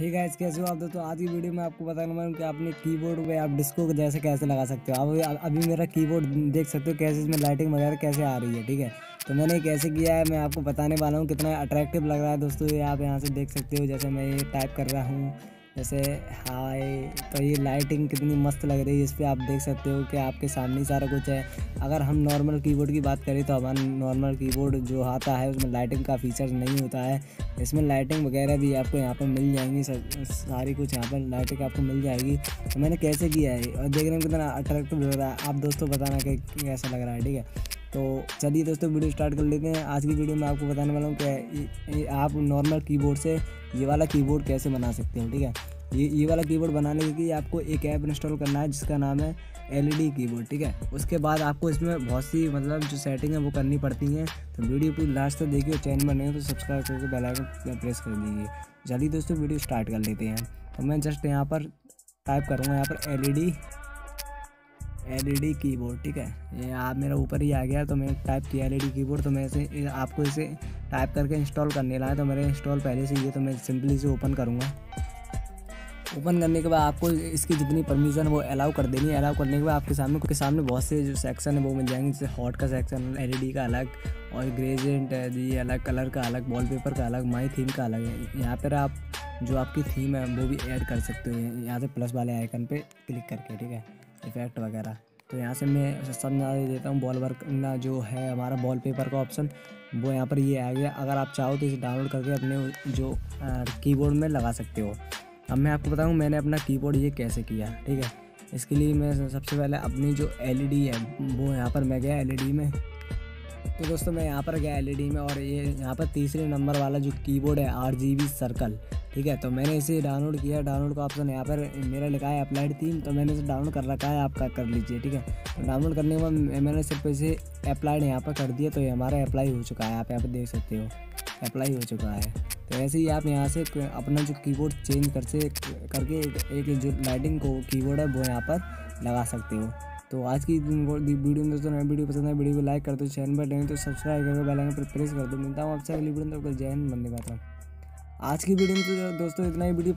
Hey guys, कैसे हो आप दोस्तों। आज की वीडियो में आपको बताने वाला हूं कि आपने कीबोर्ड पे आप डिस्को को जैसे कैसे लगा सकते हो। आप अभी मेरा कीबोर्ड देख सकते हो कैसे इसमें लाइटिंग वगैरह कैसे आ रही है, ठीक है। तो मैंने कैसे किया है मैं आपको बताने वाला हूं। कितना अट्रैक्टिव लग रहा है दोस्तों, ये आप यहाँ से देख सकते हो। जैसे मैं ये टाइप कर रहा हूँ जैसे हाय, तो ये लाइटिंग कितनी मस्त लग रही है। इस पर आप देख सकते हो कि आपके सामने सारा कुछ है। अगर हम नॉर्मल कीबोर्ड की बात करें तो हमारा नॉर्मल कीबोर्ड जो आता है उसमें लाइटिंग का फीचर नहीं होता है। इसमें लाइटिंग वगैरह भी आपको यहाँ पर मिल जाएंगी, सारी कुछ यहाँ पर लाइटिंग आपको मिल जाएगी। तो मैंने कैसे किया है और देखने में कितना अट्रैक्टिव लग रहा है, आप दोस्तों बताना कि कैसा लग रहा है, ठीक है। तो चलिए दोस्तों वीडियो स्टार्ट कर लेते हैं। आज की वीडियो में आपको बताने वाला हूँ कि आप नॉर्मल कीबोर्ड से ये वाला कीबोर्ड कैसे बना सकते हो, ठीक है। ये वाला कीबोर्ड बनाने के लिए आपको एक ऐप इंस्टॉल करना है जिसका नाम है LED कीबोर्ड, ठीक है। उसके बाद आपको इसमें बहुत सी मतलब जो सेटिंग है वो करनी पड़ती हैं। तो वीडियो पूरी लास्ट तक देखिए, चैनल बने तो सब्सक्राइब करके बेल आइकन प्रेस कर दीजिए। चलिए दोस्तों वीडियो स्टार्ट कर लेते हैं। तो मैं जस्ट यहाँ पर टाइप करूँगा यहाँ पर LED कीबोर्ड, ठीक है। ये आप मेरा ऊपर ही आ गया, तो मैंने टाइप किया LED कीबोर्ड। तो मैं इसे आपको इसे टाइप करके इंस्टॉल करने लाया। तो मेरे इंस्टॉल पहले से ये, तो मैं सिंपली इसे ओपन करूँगा। ओपन करने के बाद आपको इसकी जितनी परमिशन वो अलाउ कर देनी है। अलाउ करने के बाद आपके सामने बहुत से जो सेक्शन है वो मिल जाएंगे, जैसे हॉट का सेक्शन, LED का अलग, और ग्रेजेंट जी अलग, कलर का अलग, वॉलपेपर का अलग, माई थीम का अलग है। यहाँ पर आप जो आपकी थीम है वो भी ऐड कर सकते हो, यहाँ से प्लस वाले आइकन पे क्लिक करके, ठीक है, इफेक्ट वगैरह। तो यहाँ से मैं समझा देता हूँ। वॉल वर्क ना जो है हमारा वॉलपेपर का ऑप्शन वो यहाँ पर ये आ गया। अगर आप चाहो तो इसे डाउनलोड करके अपने जो कीबोर्ड में लगा सकते हो। अब मैं आपको बताऊँ मैंने अपना कीबोर्ड ये कैसे किया, ठीक है। इसके लिए मैं सबसे पहले अपनी जो LED है वो यहाँ पर मैं गया LED में। तो दोस्तों मैं यहाँ पर गया LED में, और ये यहाँ पर तीसरे नंबर वाला जो कीबोर्ड है RGB सर्कल, ठीक है। तो मैंने इसे डाउनलोड किया। डाउनलोड का ऑप्शन यहाँ पर मेरा लिखा है अप्लाइड थीम, तो मैंने इसे डाउनलोड कर रखा है, आपका कर लीजिए, ठीक है। तो डाउनलोड करने के बाद मैंने सिर्फ इसे अप्लाइड यहाँ पर कर दिया। तो ये हमारा अप्लाई हो चुका है, आप यहाँ पर देख सकते हो अप्लाई हो चुका है। तो ऐसे ही आप यहाँ से अपना जो कीबोर्ड चेंज करके एक जो लाइटिंग को कीबोर्ड है वो यहाँ पर लगा सकते हो। तो आज की वीडियो में दोस्तों, नया वीडियो पसंद है वीडियो को लाइक कर दो, चैनल पर नहीं तो सब्सक्राइब करके बेल आइकन पर प्रेस कर दो। मिलता हूँ आपसे अगली वीडियो में, तो जय हिंद, वंदे मातरम। आज की वीडियो में तो दोस्तों इतना ही वीडियो।